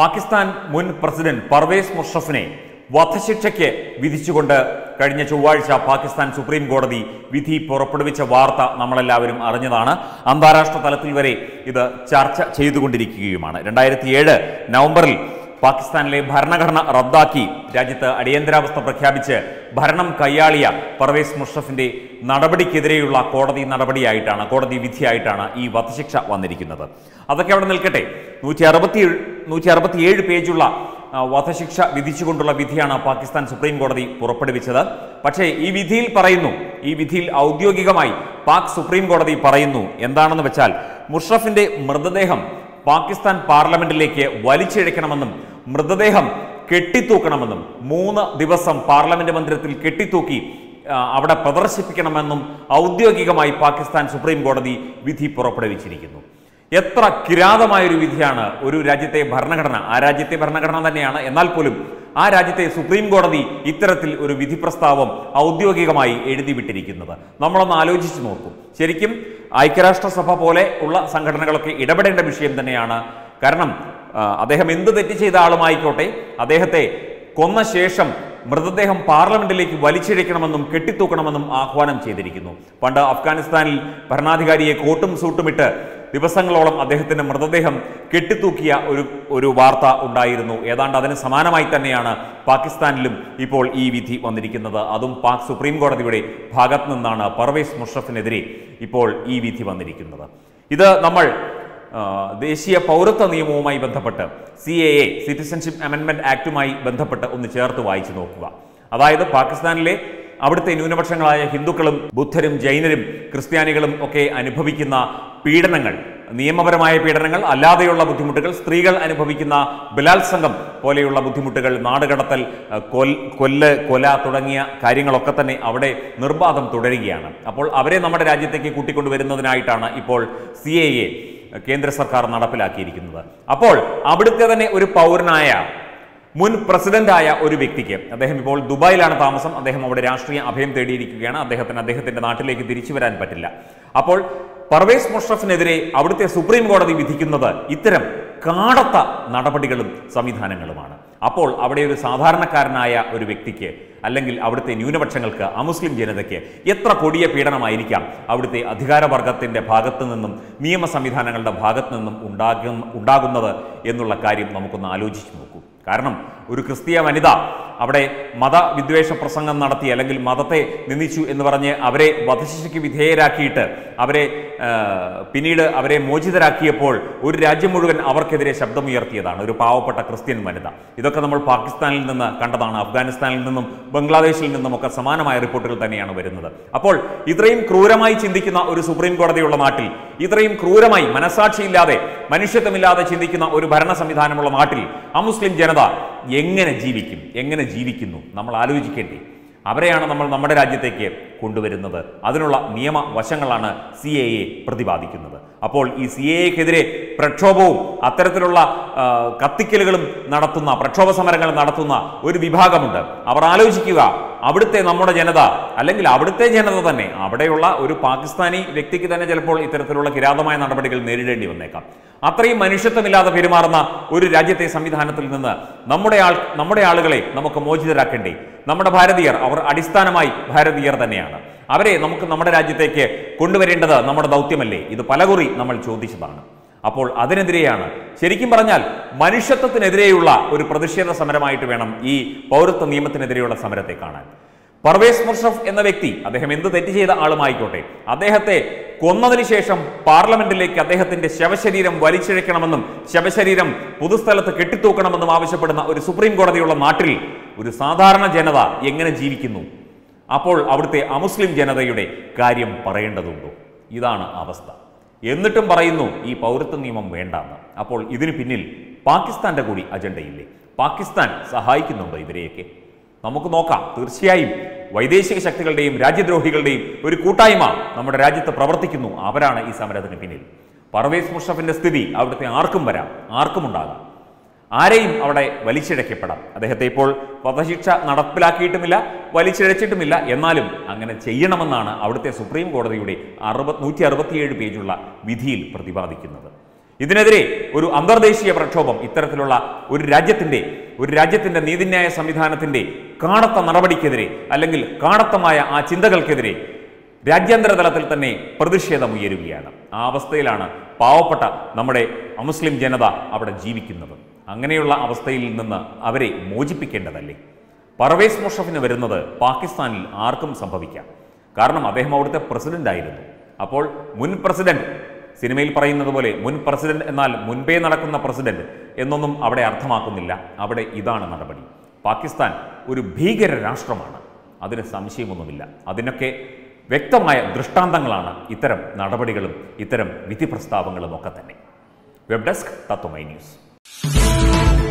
പാകിസ്ഥാൻ മുൻ പ്രസിഡന്റ് പർവേസ് മുഷറഫിനെ വധശിക്ഷയ്ക്ക് വിധിച്ചുകൊണ്ട് കഴിഞ്ഞ ചൊവ്വാഴ്ച പാകിസ്ഥാൻ സുപ്രീം കോടതി വിധി പുറപ്പെടുവിച്ച വാർത്ത നമ്മളെല്ലാവരും അറിഞ്ഞതാണ്. അന്താരാഷ്ട്ര തലത്തിൽ വരെ ഇത് ചർച്ച ചെയ്തുകൊണ്ടിരിക്കുകയുമാണ്. 2007 നവംബറിൽ പാകിസ്ഥാനിലെ ഭരണഘടന റദ്ദാക്കി രാജ്യത്ത് അടിയന്തരാവസ്ഥ പ്രഖ്യാപിച്ച് ഭരണം കൈയാളിയ പർവേസ് മുഷറഫിന്റെ നടപടിക്കെതിരെയുള്ള കോടതി വിധിയായിട്ടാണ് ഈ വധശിക്ഷ വന്നിരിക്കുന്നത്. അതൊക്കെ അവിടെ നിൽക്കട്ടെ. 167 പേജുള്ള വധശിക്ഷ വിധിച്ചുകൊണ്ടുള്ള വിധിയാണ് പാകിസ്ഥാൻ സുപ്രീം കോടതി പുറപ്പെടുവിച്ചത്. പക്ഷേ ഈ വിധിയിൽ ഔദ്യോഗികമായി പാക് സുപ്രീം കോടതി പറയുന്നു എന്താണെന്ന് വെച്ചാൽ, മുഷറഫിന്റെ മൃതദേഹം പാകിസ്ഥാൻ പാർലമെന്റിലേക്ക് വലിച്ചിഴക്കണമെന്നും മൃതദേഹം കെട്ടിത്തൂക്കണമെന്നും 3 ദിവസം പാർലമെന്റ് മന്ദിരത്തിൽ കെട്ടിത്തൂക്കി അവിടെ പ്രദർശിപ്പിക്കണമെന്നും ഔദ്യോഗികമായി പാകിസ്ഥാൻ സുപ്രീം കോടതി വിധി പുറപ്പെടുവിച്ചിരിക്കുന്നു. എത്ര കിരാതമായൊരു വിധിയാണ്! ഒരു രാജ്യത്തെ ഭരണഘടന, ആ രാജ്യത്തെ ഭരണഘടന തന്നെയാണ്, എന്നാൽ പോലും ആ രാജ്യത്തെ സുപ്രീം കോടതി ഇത്തരത്തിൽ ഒരു വിധി പ്രസ്താവം ഔദ്യോഗികമായി എഴുതിവിട്ടിരിക്കുന്നത് നമ്മളൊന്ന് ആലോചിച്ച് നോക്കും. ശരിക്കും ഐക്യരാഷ്ട്രസഭ പോലെ ഉള്ള സംഘടനകളൊക്കെ ഇടപെടേണ്ട വിഷയം തന്നെയാണ്. കാരണം അദ്ദേഹം എന്ത് തെറ്റ് ചെയ്ത ആളുമായിക്കോട്ടെ, അദ്ദേഹത്തെ കൊന്ന ശേഷം മൃതദേഹം പാർലമെന്റിലേക്ക് വലിച്ചിഴക്കണമെന്നും കെട്ടിത്തൂക്കണമെന്നും ആഹ്വാനം ചെയ്തിരിക്കുന്നു. പണ്ട് അഫ്ഗാനിസ്ഥാനിൽ ഭരണാധികാരിയെ കോട്ടും സൂട്ടുമിട്ട് ദിവസങ്ങളോളം അദ്ദേഹത്തിന്റെ മൃതദേഹം കെട്ടിത്തൂക്കിയ ഒരു വാർത്ത ഉണ്ടായിരുന്നു. ഏതാണ്ട് അതിന് സമാനമായി തന്നെയാണ് പാകിസ്ഥാനിലും ഇപ്പോൾ ഈ വിധി വന്നിരിക്കുന്നത്. അതും പാക് സുപ്രീം കോടതിയുടെ ഭാഗത്ത് നിന്നാണ് പർവേസ് മുഷറഫിനെതിരെ ഇപ്പോൾ ഈ വിധി വന്നിരിക്കുന്നത്. ഇത് നമ്മൾ ദേശീയ പൗരത്വ നിയമവുമായി ബന്ധപ്പെട്ട് CAA സിറ്റിസൺഷിപ്പ് അമെൻഡ്മെന്റ് ആക്ടുമായി ബന്ധപ്പെട്ട് ഒന്ന് ചേർത്ത് വായിച്ചു നോക്കുക. അതായത് പാകിസ്ഥാനിലെ അവിടുത്തെ ന്യൂനപക്ഷങ്ങളായ ഹിന്ദുക്കളും ബുദ്ധരും ജൈനരും ക്രിസ്ത്യാനികളും ഒക്കെ അനുഭവിക്കുന്ന പീഡനങ്ങൾ, നിയമപരമായ പീഡനങ്ങൾ, അല്ലാതെയുള്ള ബുദ്ധിമുട്ടുകൾ, സ്ത്രീകൾ അനുഭവിക്കുന്ന ബലാത്സംഗം പോലെയുള്ള ബുദ്ധിമുട്ടുകൾ, നാടുകടത്തൽ, കൊല തുടങ്ങിയ കാര്യങ്ങളൊക്കെ തന്നെ അവിടെ നിർബാധം തുടരുകയാണ്. അപ്പോൾ അവരെ നമ്മുടെ രാജ്യത്തേക്ക് കൂട്ടിക്കൊണ്ടുവരുന്നതിനായിട്ടാണ് ഇപ്പോൾ CAA കേന്ദ്ര സർക്കാർ നടപ്പിലാക്കിയിരിക്കുന്നത്. അപ്പോൾ അവിടുത്തെ തന്നെ ഒരു പൗരനായ മുൻ പ്രസിഡന്റായ ഒരു വ്യക്തിക്ക്, അദ്ദേഹം ഇപ്പോൾ ദുബായിലാണ് താമസം, അദ്ദേഹം അവിടെ രാഷ്ട്രീയ അഭയം തേടിയിരിക്കുകയാണ്, അദ്ദേഹത്തിന്റെ നാട്ടിലേക്ക് തിരിച്ചു വരാൻ പറ്റില്ല. അപ്പോൾ പർവേസ് മുഷറഫിനെതിരെ അവിടുത്തെ സുപ്രീം കോടതി വിധിക്കുന്നത് ഇത്തരം കാടത്ത നടപടികളും സംവിധാനങ്ങളുമാണ്. അപ്പോൾ അവിടെ ഒരു സാധാരണക്കാരനായ ഒരു വ്യക്തിക്ക്, അല്ലെങ്കിൽ അവിടുത്തെ ന്യൂനപക്ഷങ്ങൾക്ക്, അമുസ്ലിം ജനതയ്ക്ക് എത്ര കൊടിയ പീഡനമായിരിക്കാം അവിടുത്തെ അധികാരവർഗത്തിൻ്റെ ഭാഗത്തു നിന്നും, നിയമ സംവിധാനങ്ങളുടെ ഭാഗത്തു നിന്നും ഉണ്ടാകുന്നത് എന്നുള്ള കാര്യം നമുക്കൊന്ന് ആലോചിച്ച് നോക്കൂ. കാരണം ഒരു ക്രിസ്തീയ വനിത അവിടെ മതവിദ്വേഷ പ്രസംഗം നടത്തി, അല്ലെങ്കിൽ മതത്തെ നിന്ദിച്ചു എന്ന് പറഞ്ഞ് അവരെ വധശിക്ഷയ്ക്ക് വിധേയരാക്കിയിട്ട് പിന്നീട് അവരെ മോചിതരാക്കിയപ്പോൾ ഒരു രാജ്യം മുഴുവൻ അവർക്കെതിരെ ശബ്ദമുയർത്തിയതാണ് ഒരു പാവപ്പെട്ട ക്രിസ്ത്യൻ വനിത. ഇതൊക്കെ നമ്മൾ പാകിസ്ഥാനിൽ നിന്ന് കണ്ടതാണ്. അഫ്ഗാനിസ്ഥാനിൽ നിന്നും ബംഗ്ലാദേശിൽ നിന്നും ഒക്കെ സമാനമായ റിപ്പോർട്ടുകൾ തന്നെയാണ് വരുന്നത്. അപ്പോൾ ഇത്രയും ക്രൂരമായി ചിന്തിക്കുന്ന ഒരു സുപ്രീം കോടതിയുള്ള നാട്ടിൽ, ഇത്രയും ക്രൂരമായി മനസാക്ഷിയില്ലാതെ മനുഷ്യത്വമില്ലാതെ ചിന്തിക്കുന്ന ഒരു ഭരണ സംവിധാനമുള്ള നാട്ടിൽ അമുസ്ലിം ജനത എങ്ങനെ ജീവിക്കും, എങ്ങനെ ജീവിക്കുന്നു നമ്മൾ ആലോചിക്കേണ്ടി. അവരെയാണ് നമ്മൾ നമ്മുടെ രാജ്യത്തേക്ക് കൊണ്ടുവരുന്നത്. അതിനുള്ള നിയമ വശങ്ങളാണ് CAA പ്രതിപാദിക്കുന്നത്. അപ്പോൾ ഈ CAAക്കെതിരെ പ്രക്ഷോഭവും അത്തരത്തിലുള്ള കത്തിക്കലുകളും നടത്തുന്ന, പ്രക്ഷോഭ സമരങ്ങൾ നടത്തുന്ന ഒരു വിഭാഗമുണ്ട്. അവർ ആലോചിക്കുക, അവിടുത്തെ നമ്മുടെ ജനത, അല്ലെങ്കിൽ അവിടുത്തെ ജനത തന്നെ, അവിടെയുള്ള ഒരു പാകിസ്ഥാനി വ്യക്തിക്ക് തന്നെ ചിലപ്പോൾ ഇത്തരത്തിലുള്ള കിരാതമായ നടപടികൾ നേരിടേണ്ടി വന്നേക്കാം. അത്രയും മനുഷ്യത്വമില്ലാതെ പെരുമാറുന്ന ഒരു രാജ്യത്തെ സംവിധാനത്തിൽ നിന്ന് നമ്മുടെ ആളുകളെ നമുക്ക് മോചിതരാക്കേണ്ടി. നമ്മുടെ ഭാരതീയർ, അവർ അടിസ്ഥാനമായി ഭാരതീയർ തന്നെയാണ്. അവരെ നമുക്ക് നമ്മുടെ രാജ്യത്തേക്ക് കൊണ്ടുവരേണ്ടത് നമ്മുടെ ദൗത്യമല്ലേ? ഇത് പലകുറി നമ്മൾ ചോദിച്ചതാണ്. അപ്പോൾ അതിനെതിരെയാണ്, ശരിക്കും പറഞ്ഞാൽ മനുഷ്യത്വത്തിനെതിരെയുള്ള ഒരു പ്രതിഷേധ സമരമായിട്ട് വേണം ഈ പൗരത്വ നിയമത്തിനെതിരെയുള്ള സമരത്തെ കാണാൻ. പർവേസ് മുഷറഫ് എന്ന വ്യക്തി, അദ്ദേഹം എന്ത് തെറ്റ് ചെയ്ത ആളുമായിക്കോട്ടെ, അദ്ദേഹത്തെ കൊന്നതിന് ശേഷം പാർലമെന്റിലേക്ക് അദ്ദേഹത്തിന്റെ ശവശരീരം വലിച്ചിഴക്കണമെന്നും ശവശരീരം പൊതുസ്ഥലത്ത് കെട്ടിത്തൂക്കണമെന്നും ആവശ്യപ്പെടുന്ന ഒരു സുപ്രീം കോടതിയുള്ള നാട്ടിൽ ഒരു സാധാരണ ജനത എങ്ങനെ ജീവിക്കുന്നു? അപ്പോൾ അവിടുത്തെ അമുസ്ലിം ജനതയുടെ കാര്യം പറയേണ്ടതുണ്ടോ? ഇതാണ് അവസ്ഥ. എന്നിട്ടും പറയുന്നു ഈ പൗരത്വ നിയമം വേണ്ടെന്ന്. അപ്പോൾ ഇതിന് പിന്നിൽ പാകിസ്ഥാന്റെ കൂടി അജണ്ടയില്ലേ? പാകിസ്ഥാൻ സഹായിക്കുന്നുണ്ടോ ഇവരെയൊക്കെ? നമുക്ക് നോക്കാം. തീർച്ചയായും വൈദേശിക ശക്തികളുടെയും രാജ്യദ്രോഹികളുടെയും ഒരു കൂട്ടായ്മ നമ്മുടെ രാജ്യത്ത് പ്രവർത്തിക്കുന്നു. അവരാണ് ഈ സമരത്തിന് പിന്നിൽ. പർവേസ് മുഷറഫിന്റെ സ്ഥിതി അവിടുത്തെ ആർക്കും വരാം, ആർക്കുമുണ്ടാകാം, ആരെയും അവിടെ വലിച്ചിഴക്കപ്പെടാം. അദ്ദേഹത്തെ ഇപ്പോൾ വധശിക്ഷ നടപ്പിലാക്കിയിട്ടുമില്ല, വലിച്ചിഴച്ചിട്ടുമില്ല. എന്നാലും അങ്ങനെ ചെയ്യണമെന്നാണ് അവിടുത്തെ സുപ്രീം കോടതിയുടെ 167 പേജുള്ള വിധിയിൽ പ്രതിപാദിക്കുന്നത്. Idinadre, Uru Andardeshi Prachobam, Iteratola, Uri Rajatinde, Uri Rajatinde Nidinaya Samidhanatinde, Karnata Narabadi Kedre, Alangil, Karnatamaya, Achindagal Kedre, Rajandra Rathatane, Perdisheda Muyeriviana, Avastelana, Paupata, Namade, a Muslim Janada, Abad Jivikinada, Anganela Avastel Nana, Avare, Mojipikendale, Pervez Musharraf in a Veranother, Pakistan, Arkham Sampavika, Karnam Adehma, the President died. Apol, Mun President. Cinemail Parinabole, Mun President and Al Munpe Narakuna President, Enonum Abde Arthamakunilla, Abde Idana Narabadi. Pakistan, Uri Bigger Rastramana, Adin Samshi Munavilla, Adinake, Vector Maya, Drustandanglana, Iterum, Narabadigalum, Iterum, Viti Prastavangalamokatane. Web Desk, Tatomai News.